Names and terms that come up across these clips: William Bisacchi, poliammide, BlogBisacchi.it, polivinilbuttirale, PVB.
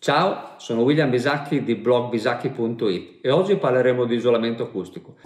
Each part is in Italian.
Ciao, sono William Bisacchi di BlogBisacchi.it e oggi parleremo di isolamento acustico.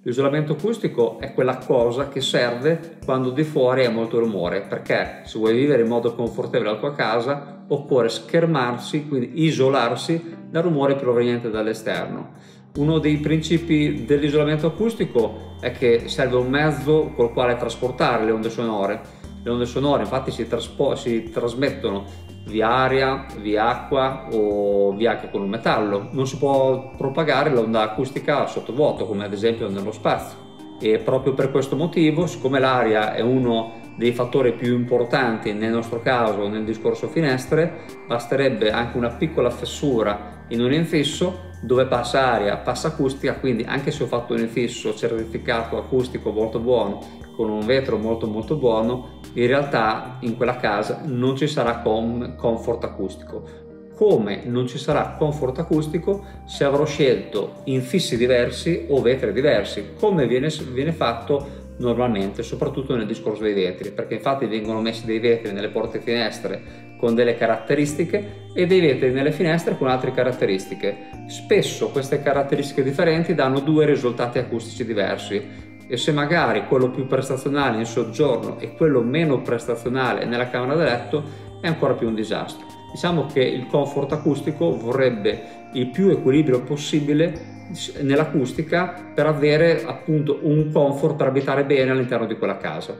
L'isolamento acustico è quella cosa che serve quando di fuori è molto rumore, perché se vuoi vivere in modo confortevole la tua casa occorre schermarsi, quindi isolarsi dal rumore proveniente dall'esterno. Uno dei principi dell'isolamento acustico è che serve un mezzo col quale trasportare le onde sonore. Le onde sonore infatti si trasmettono via aria, via acqua o via anche con un metallo. Non si può propagare l'onda acustica sottovuoto, come ad esempio nello spazio. E proprio per questo motivo, siccome l'aria è uno dei fattori più importanti nel nostro caso nel discorso finestre, basterebbe anche una piccola fessura in un infisso dove passa aria, passa acustica, quindi anche se ho fatto un infisso certificato acustico molto buono con un vetro molto buono, in realtà in quella casa non ci sarà comfort acustico. Come non ci sarà comfort acustico se avrò scelto infissi diversi o vetri diversi, come viene fatto normalmente, soprattutto nel discorso dei vetri, perché infatti vengono messi dei vetri nelle porte finestre con delle caratteristiche e dei vetri nelle finestre con altre caratteristiche. Spesso queste caratteristiche differenti danno due risultati acustici diversi, e se magari quello più prestazionale in soggiorno e quello meno prestazionale nella camera da letto è ancora più un disastro. Diciamo che il comfort acustico vorrebbe il più equilibrio possibile nell'acustica per avere appunto un comfort per abitare bene all'interno di quella casa.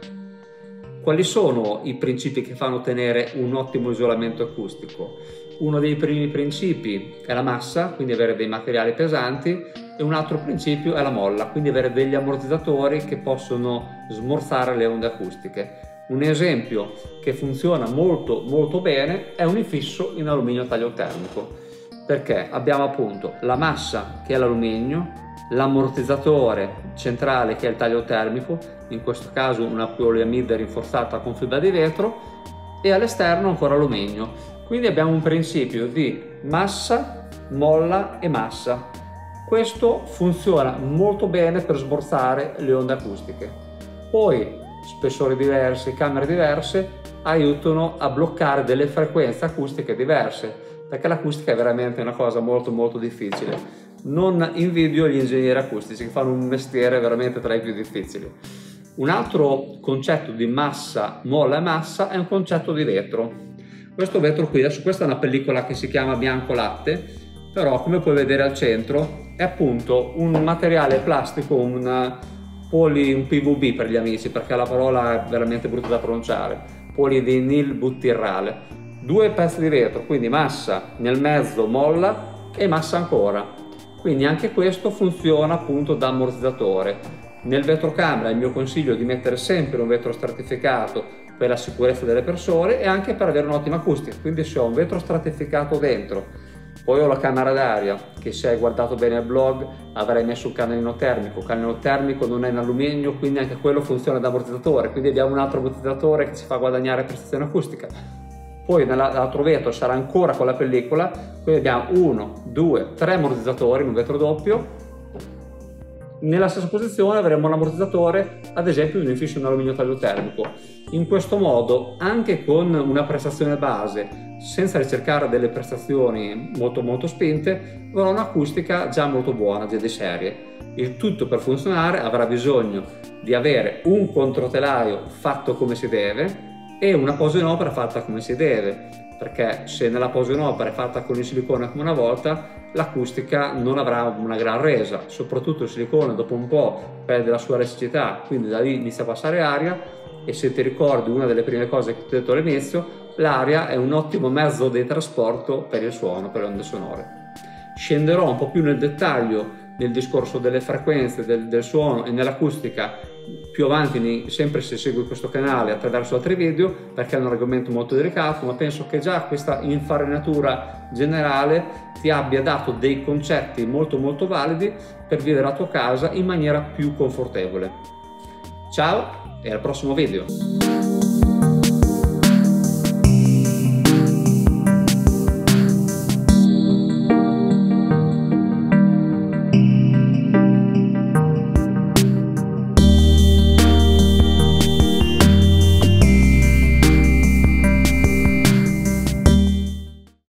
Quali sono i principi che fanno ottenere un ottimo isolamento acustico? Uno dei primi principi è la massa, quindi avere dei materiali pesanti, e un altro principio è la molla, quindi avere degli ammortizzatori che possono smorzare le onde acustiche. Un esempio che funziona molto bene è un infisso in alluminio taglio termico, perché abbiamo appunto la massa che è l'alluminio, l'ammortizzatore centrale che è il taglio termico, in questo caso una poliammide rinforzata con fibra di vetro, e all'esterno ancora alluminio. Quindi abbiamo un principio di massa, molla e massa. Questo funziona molto bene per smorzare le onde acustiche. Poi spessori diversi, camere diverse aiutano a bloccare delle frequenze acustiche diverse, perché l'acustica è veramente una cosa molto difficile. Non invidio gli ingegneri acustici che fanno un mestiere veramente tra i più difficili. Un altro concetto di massa, molla e massa è un concetto di vetro. Questo vetro qui, adesso questa è una pellicola che si chiama bianco latte, però come puoi vedere al centro è appunto un materiale plastico, un PVB per gli amici, perché la parola è veramente brutta da pronunciare, polivinilbuttirale. Due pezzi di vetro, quindi massa nel mezzo, molla e massa ancora. Quindi anche questo funziona appunto da ammortizzatore. Nel vetrocamera il mio consiglio è di mettere sempre un vetro stratificato per la sicurezza delle persone e anche per avere un'ottima acustica. Quindi se ho un vetro stratificato dentro, poi ho la camera d'aria, che se hai guardato bene il blog avrai messo un canalino termico. Il canalino termico non è in alluminio, quindi anche quello funziona da ammortizzatore. Quindi abbiamo un altro ammortizzatore che ci fa guadagnare prestazione acustica. Poi nell'altro vetro sarà ancora con la pellicola, quindi abbiamo 1, 2, 3 ammortizzatori in un vetro doppio. Nella stessa posizione avremo un ammortizzatore, ad esempio un infisso in alluminio taglio termico. In questo modo, anche con una prestazione base, senza ricercare delle prestazioni molto spinte, avrò un'acustica già molto buona, già di serie. Il tutto per funzionare avrà bisogno di avere un controtelaio fatto come si deve e una posa in opera fatta come si deve, perché se nella posa in opera è fatta con il silicone come una volta, l'acustica non avrà una gran resa, soprattutto il silicone dopo un po' perde la sua elasticità, quindi da lì inizia a passare aria, e se ti ricordi una delle prime cose che ti ho detto all'inizio, l'aria è un ottimo mezzo di trasporto per il suono, per le onde sonore. Scenderò un po' più nel dettaglio nel discorso delle frequenze, del suono e nell'acustica più avanti, sempre se segui questo canale, attraverso altri video, perché è un argomento molto delicato, ma penso che già questa infarinatura generale ti abbia dato dei concetti molto validi per vivere la tua casa in maniera più confortevole. Ciao e al prossimo video!